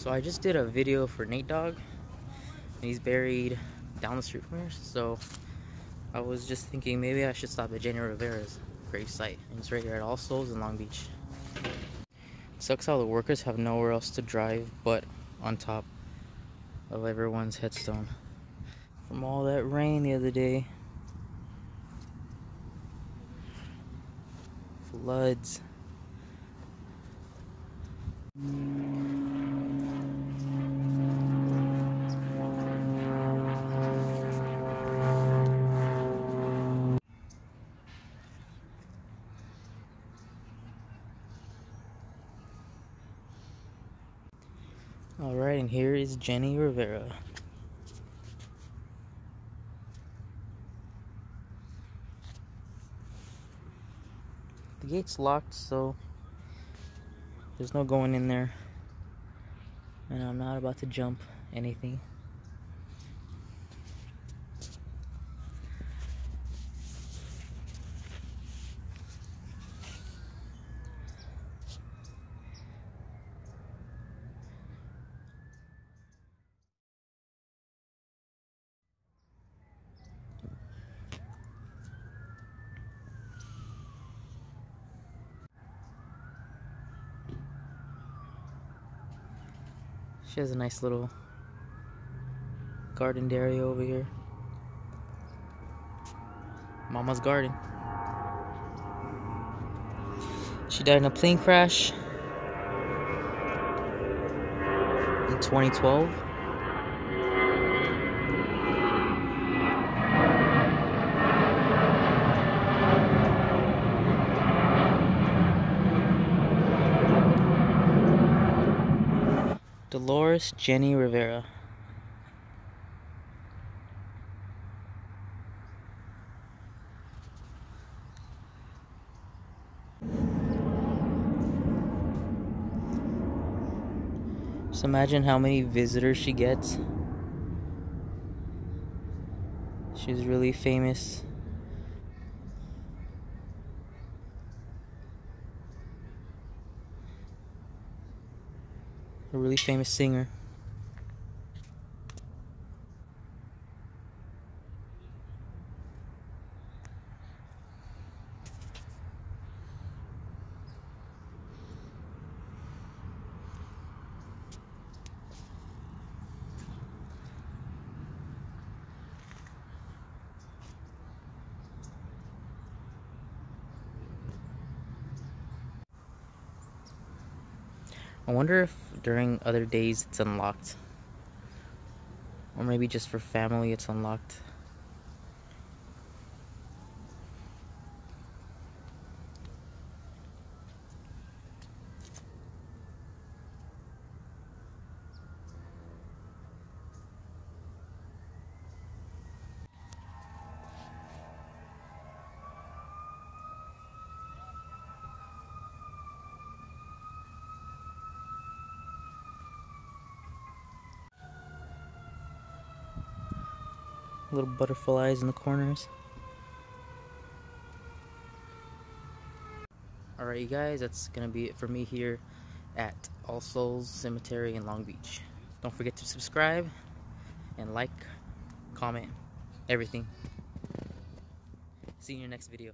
So I just did a video for Nate Dogg, and he's buried down the street from here. So I was just thinking maybe I should stop at Jenni Rivera's gravesite. And it's right here at All Souls in Long Beach. It sucks how the workers have nowhere else to drive but on top of everyone's headstone from all that rain the other day. Floods. Alright, and here is Jenni Rivera. The gate's locked, so there's no going in there, and I'm not about to jump anything. She has a nice little garden area over here. Mama's garden. She died in a plane crash in 2012. Dolores Jenni Rivera. Just imagine how many visitors she gets. She's really famous. A really famous singer. I wonder if during other days it's unlocked, or maybe just for family it's unlocked. Little butterflies in the corners. Alright, you guys, that's gonna be it for me here at All Souls Cemetery in Long Beach. Don't forget to subscribe and like, comment, everything. See you in your next video.